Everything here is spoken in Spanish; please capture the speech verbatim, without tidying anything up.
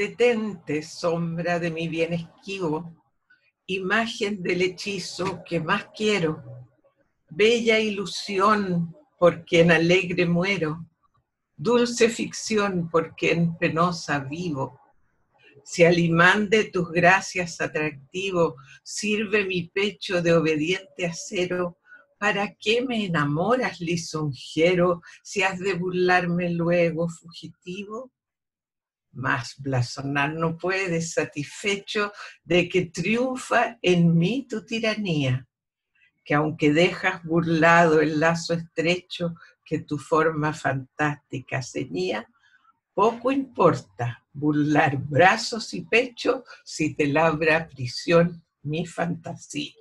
Detente, sombra de mi bien esquivo, imagen del hechizo que más quiero, bella ilusión por quien alegre muero, dulce ficción por quien penosa vivo. Si al imán de tus gracias atractivo sirve mi pecho de obediente acero, ¿para qué me enamoras, lisonjero, si has de burlarme luego, fugitivo? Mas blasonar no puedes, satisfecho de que triunfa en mí tu tiranía, que aunque dejas burlado el lazo estrecho que tu forma fantástica ceñía, poco importa burlar brazos y pecho si te labra prisión mi fantasía.